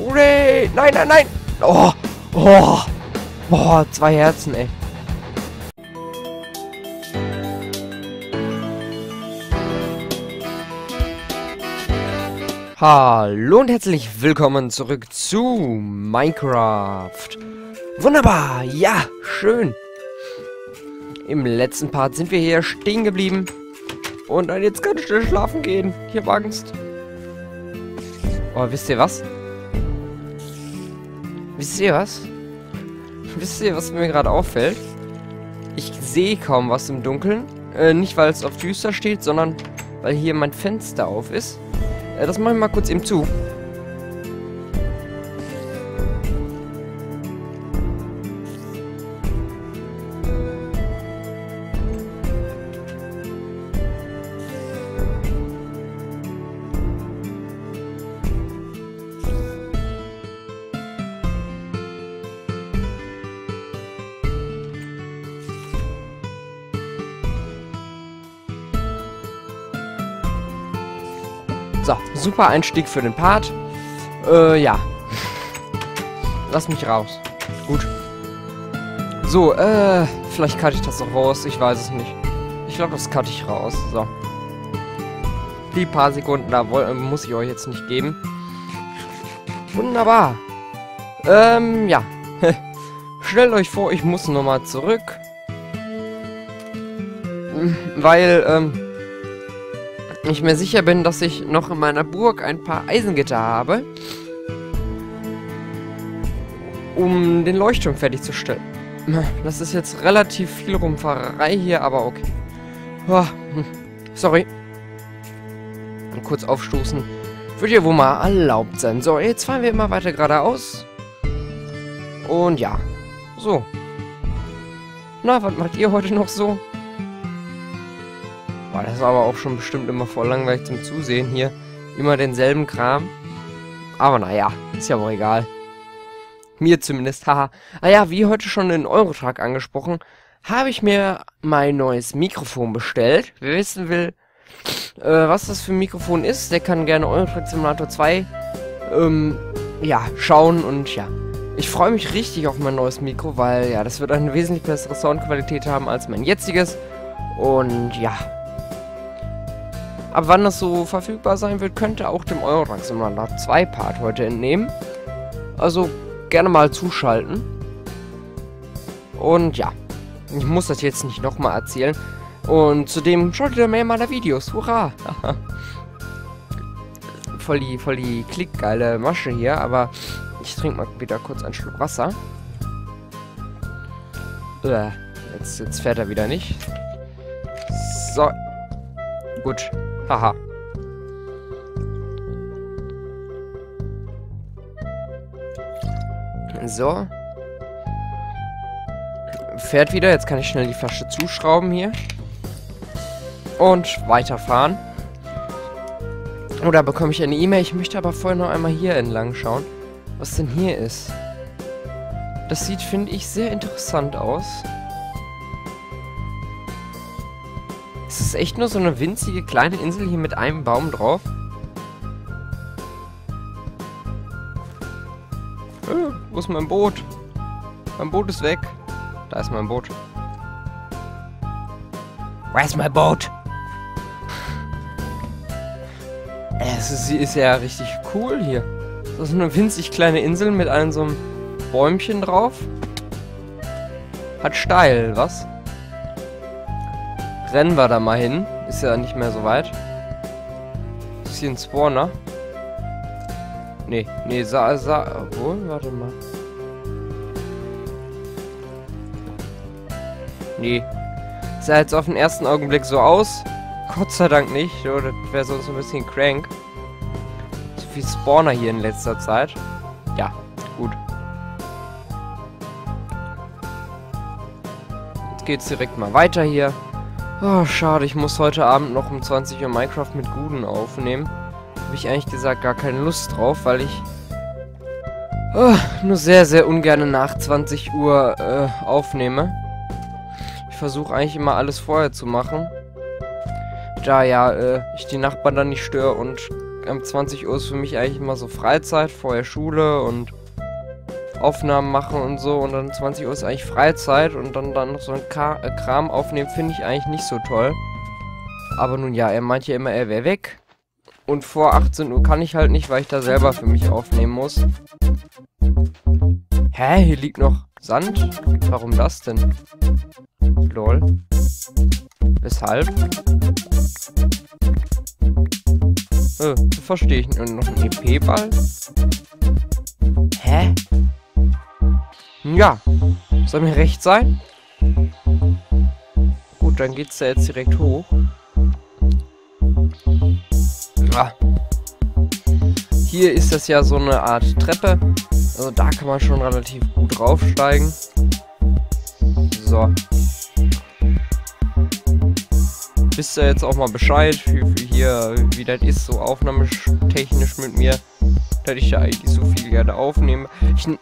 Hooray! Nein, nein, nein! Oh! Oh! Oh, 2 Herzen, ey. Hallo und herzlich willkommen zurück zu Minecraft. Wunderbar, ja, schön. Im letzten Part sind wir hier stehen geblieben. Und dann jetzt ganz schnell schlafen gehen. Ich habe Angst. Oh, wisst ihr was? Wisst ihr was? Wisst ihr, was mir gerade auffällt? Ich sehe kaum was im Dunkeln. Nicht, weil es auf düster steht, sondern weil hier mein Fenster auf ist. Das mache ich mal kurz eben zu. So, super Einstieg für den Part. Ja. Lass mich raus. Gut. So, vielleicht cutte ich das auch raus. Ich weiß es nicht. Ich glaube, das cutte ich raus. So. Die paar Sekunden, da muss ich euch jetzt nicht geben. Wunderbar. Ja. Stellt euch vor, ich muss nochmal zurück. Weil, ich mir sicher bin, dass ich noch in meiner Burg ein paar Eisengitter habe, um den Leuchtturm fertigzustellen. Das ist jetzt relativ viel Rumfahrerei hier, aber okay. Oh, sorry. Und kurz aufstoßen. Würde ja wohl mal erlaubt sein. So, jetzt fahren wir immer weiter geradeaus. Und ja. So. Na, was macht ihr heute noch so? Boah, das war aber auch schon bestimmt immer voll langweilig zum Zusehen hier. Immer denselben Kram. Aber naja, ist ja wohl egal. Mir zumindest, haha. Ah ja, wie heute schon in Euro Truck angesprochen, habe ich mir mein neues Mikrofon bestellt. Wer wissen will, was das für ein Mikrofon ist, der kann gerne Euro Truck Simulator 2 ja, schauen. Und ja, ich freue mich richtig auf mein neues Mikro, weil ja, das wird eine wesentlich bessere Soundqualität haben als mein jetziges. Und ja. Ab wann das so verfügbar sein wird, könnte auch dem Euro Truck Simulator 2 Part heute entnehmen. Also gerne mal zuschalten. Und ja, ich muss das jetzt nicht nochmal erzählen. Und zudem schaut ihr mehr meiner Videos. Hurra! voll die klickgeile Masche hier, aber ich trinke mal wieder kurz einen Schluck Wasser. Jetzt fährt er wieder nicht. So. Gut. Haha. So. Fährt wieder. Jetzt kann ich schnell die Flasche zuschrauben hier. Und weiterfahren. Oder bekomme ich eine E-Mail? Ich möchte aber vorher noch einmal hier entlang schauen, was denn hier ist. Das sieht, finde ich, sehr interessant aus. Es ist echt nur so eine winzige kleine Insel hier mit einem Baum drauf. Wo ist mein Boot? Mein Boot ist weg. Da ist mein Boot. Where's my boat? Sie ist ja richtig cool hier. Das ist eine winzig kleine Insel mit einem so einem Bäumchen drauf. Hat steil, was? Rennen wir da mal hin. Ist ja nicht mehr so weit. Ist hier ein Spawner? Nee, oh, warte mal. Nee. Sah jetzt auf den ersten Augenblick so aus. Gott sei Dank nicht. Oh, das wäre sonst ein bisschen crank. So viel Spawner hier in letzter Zeit. Ja, gut. Jetzt geht's direkt mal weiter hier. Oh, schade, ich muss heute Abend noch um 20 Uhr Minecraft mit Guden aufnehmen. Habe ich eigentlich gesagt gar keine Lust drauf, weil ich nur sehr, sehr ungern nach 20 Uhr aufnehme. Ich versuche eigentlich immer alles vorher zu machen. Da ja, ich die Nachbarn dann nicht störe und um 20 Uhr ist für mich eigentlich immer so Freizeit, vorher Schule und Aufnahmen machen und so, und dann 20 Uhr ist eigentlich Freizeit und dann noch so ein Kram aufnehmen, finde ich eigentlich nicht so toll. Aber nun ja, er meint ja immer, er wäre weg. Und vor 18 Uhr kann ich halt nicht, weil ich da selber für mich aufnehmen muss. Hä, hier liegt noch Sand? Warum das denn? Lol. Weshalb? Verstehe ich nicht. Und noch ein EP-Ball? Hä? Ja, soll mir recht sein? Gut, dann geht's da jetzt direkt hoch. Ah. Hier ist das ja so eine Art Treppe. Also da kann man schon relativ gut draufsteigen. So. Wisst ihr jetzt auch mal Bescheid, wie das ist, so aufnahmetechnisch mit mir, dass ich ja eigentlich so viel gerne aufnehme.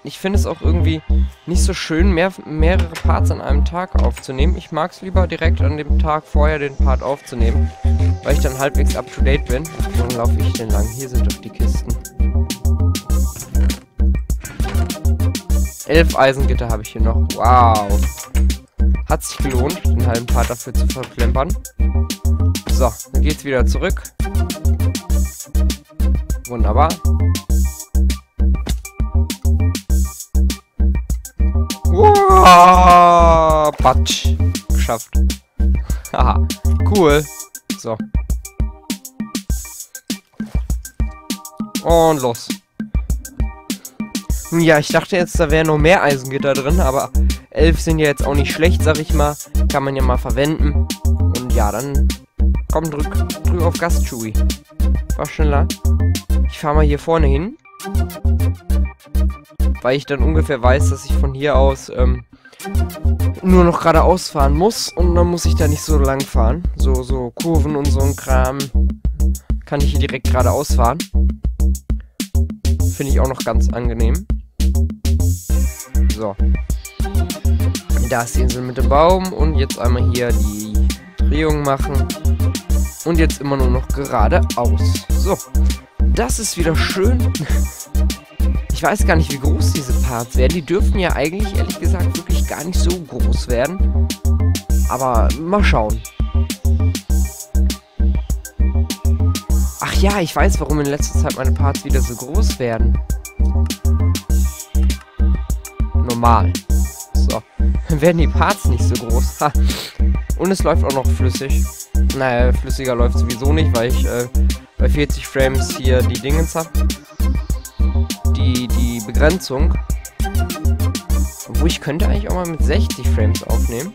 Ich finde es auch irgendwie nicht so schön, mehrere Parts an einem Tag aufzunehmen. Ich mag es lieber direkt an dem Tag vorher den Part aufzunehmen, weil ich dann halbwegs up to date bin. Wo laufe ich denn lang? Hier sind doch die Kisten. 11 Eisengitter habe ich hier noch. Wow. Hat sich gelohnt, den halben Part dafür zu verklempern. So, dann geht's wieder zurück. Wunderbar. Wow, Batsch. Geschafft. Haha, cool. So. Und los. Ja, ich dachte jetzt, da wären noch mehr Eisengitter drin, aber 11 sind ja jetzt auch nicht schlecht, sag ich mal. Kann man ja mal verwenden. Und ja, dann komm, drück auf Gas, Chewie. War schneller. Ich fahre mal hier vorne hin. Weil ich dann ungefähr weiß, dass ich von hier aus nur noch geradeaus fahren muss. Und dann muss ich da nicht so lang fahren. So Kurven und so ein Kram. Kann ich hier direkt geradeaus fahren. Finde ich auch noch ganz angenehm. So. Da ist die Insel mit dem Baum. Und jetzt einmal hier die Drehung machen. Und jetzt immer nur noch geradeaus. So. Das ist wieder schön. Ich weiß gar nicht, wie groß diese Parts werden. Die dürften ja eigentlich, ehrlich gesagt, wirklich gar nicht so groß werden. Aber mal schauen. Ach ja, ich weiß, warum in letzter Zeit meine Parts wieder so groß werden. Normal. So. Dann werden die Parts nicht so groß. Ha. Und es läuft auch noch flüssig. Naja, flüssiger läuft sowieso nicht, weil ich bei 40 Frames hier die Dingens habe. Die Begrenzung. Obwohl, ich könnte eigentlich auch mal mit 60 Frames aufnehmen.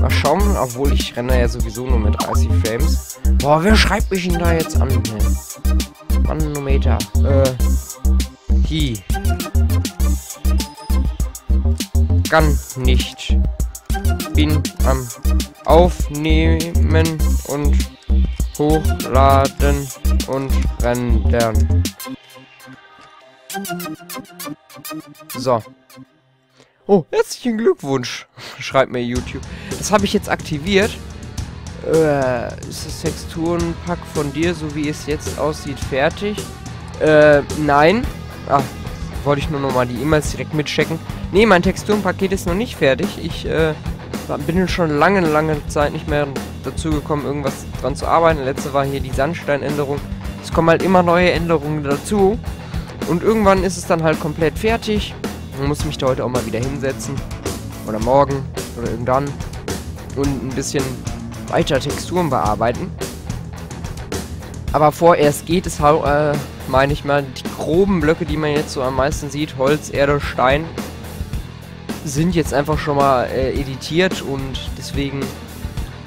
Mal schauen, obwohl ich renne ja sowieso nur mit 30 Frames. Boah, wer schreibt mich denn da jetzt an? Manometer. Hi. Kann nicht. Bin am Aufnehmen und Hochladen und Rendern. So. Oh, herzlichen Glückwunsch, schreibt mir YouTube. Das habe ich jetzt aktiviert. Ist das Texturenpack von dir, so wie es jetzt aussieht, fertig? Nein. Ach, wollte ich nur nochmal die E-Mails direkt mitchecken. Nee, mein Texturenpaket ist noch nicht fertig. Ich bin schon lange Zeit nicht mehr dazu gekommen, irgendwas dran zu arbeiten. Letzte war hier die Sandsteinänderung. Es kommen halt immer neue Änderungen dazu. Und irgendwann ist es dann halt komplett fertig. Ich muss mich da heute auch mal wieder hinsetzen. Oder morgen. Oder irgendwann. Und ein bisschen weiter Texturen bearbeiten. Aber vorerst geht es, meine ich mal, die groben Blöcke, die man jetzt so am meisten sieht, Holz, Erde, Stein, sind jetzt einfach schon mal editiert und deswegen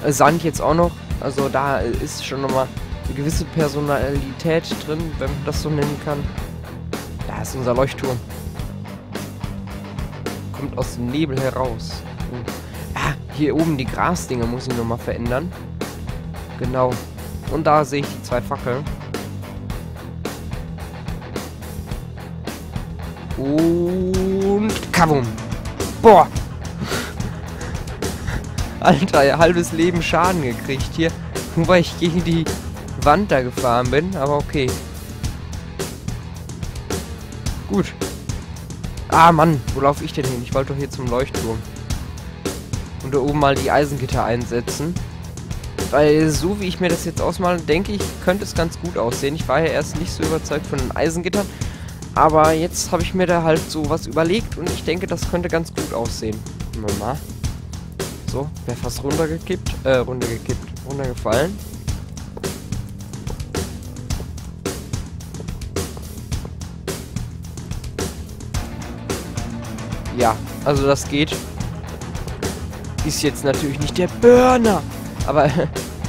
Sand jetzt auch noch. Also da ist schon nochmal eine gewisse Personalität drin, wenn man das so nennen kann. Da ist unser Leuchtturm. Kommt aus dem Nebel heraus. Ah, hier oben die Grasdinger muss ich nochmal verändern. Genau. Und da sehe ich die zwei Fackeln. Und kabum. Boah. Alter, halbes Leben Schaden gekriegt hier. Nur weil ich gegen die Wand da gefahren bin, aber okay. Gut. Ah Mann, wo laufe ich denn hin? Ich wollte doch hier zum Leuchtturm. Und da oben mal die Eisengitter einsetzen. Weil so wie ich mir das jetzt ausmale, denke ich, könnte es ganz gut aussehen. Ich war ja erst nicht so überzeugt von den Eisengittern. Aber jetzt habe ich mir da halt so was überlegt und ich denke, das könnte ganz gut aussehen. Mal. So, wäre fast runtergefallen. Ja, also das geht. Ist jetzt natürlich nicht der Burner. Aber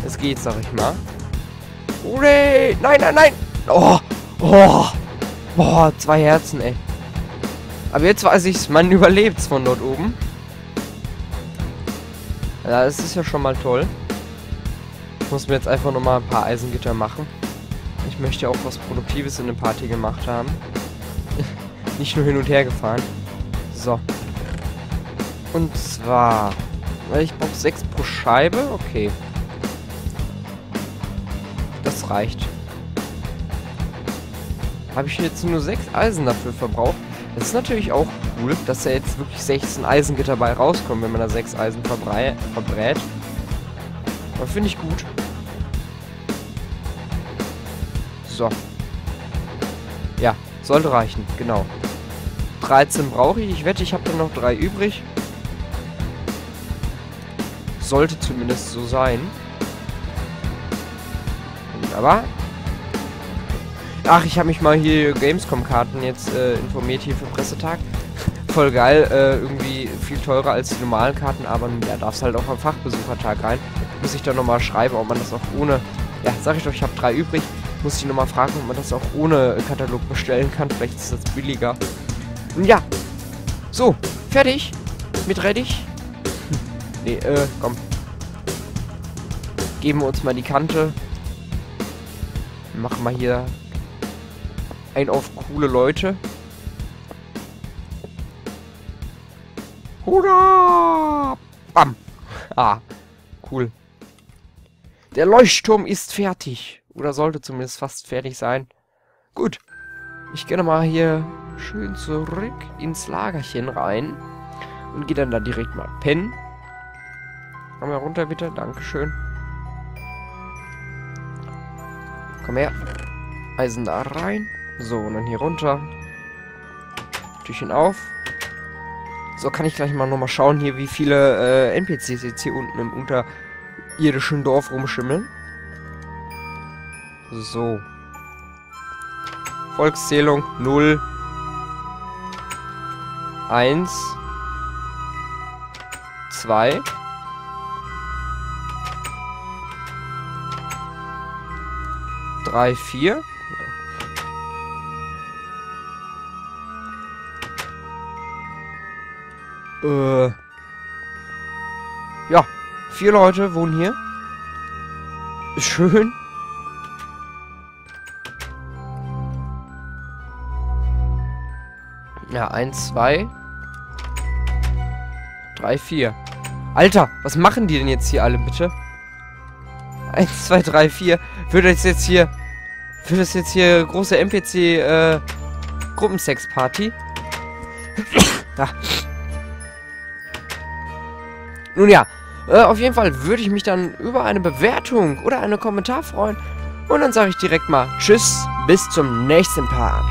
es geht, sag ich mal. Ure! Nein, nein, nein! Oh! Oh! Boah, 2 Herzen, ey. Aber jetzt weiß ich's, man überlebt's von dort oben. Ja, das ist ja schon mal toll. Ich muss mir jetzt einfach nochmal ein paar Eisengitter machen. Ich möchte auch was Produktives in der Party gemacht haben. Nicht nur hin und her gefahren. So. Und zwar... ich brauche 6 pro Scheibe. Okay. Das reicht. Habe ich jetzt nur 6 Eisen dafür verbraucht. Das ist natürlich auch cool, dass da jetzt wirklich 16 Eisengitter bei rauskommen, wenn man da 6 Eisen verbrät. Das finde ich gut. So. Ja, sollte reichen. Genau. 13 brauche ich. Ich wette, ich habe da noch 3 übrig. Sollte zumindest so sein. Aber... ach, ich habe mich mal hier Gamescom-Karten jetzt informiert hier für Pressetag. Voll geil, irgendwie viel teurer als die normalen Karten, aber ja, darf es halt auch am Fachbesuchertag rein. Muss ich dann nochmal schreiben, ob man das auch ohne... ja, sag ich doch, ich habe 3 übrig. Muss ich nochmal fragen, ob man das auch ohne Katalog bestellen kann. Vielleicht ist das billiger. Ja. So, fertig. Mit Rettich. Nee, komm. Geben wir uns mal die Kante. Machen wir hier ein auf coole Leute. Hurra! Bam! Ah, cool. Der Leuchtturm ist fertig. Oder sollte zumindest fast fertig sein. Gut. Ich gehe nochmal hier schön zurück ins Lagerchen rein. Und gehe dann da direkt mal pennen. Komm mal runter, bitte. Dankeschön. Komm her. Eisen da rein. So, und dann hier runter. Türchen auf. So, kann ich gleich mal nochmal schauen hier, wie viele NPCs jetzt hier unten im unterirdischen Dorf rumschimmeln. So. Volkszählung 0. 1. 2. 3, 4. Ja. Ja, 4 Leute wohnen hier. Ist schön. Ja, 1, 2. 3, 4. Alter, was machen die denn jetzt hier alle, bitte? 1, 2, 3, 4. Wird das jetzt hier große NPC-Gruppensex-Party? Ja. Nun ja, auf jeden Fall würde ich mich dann über eine Bewertung oder einen Kommentar freuen. Und dann sage ich direkt mal Tschüss, bis zum nächsten Part.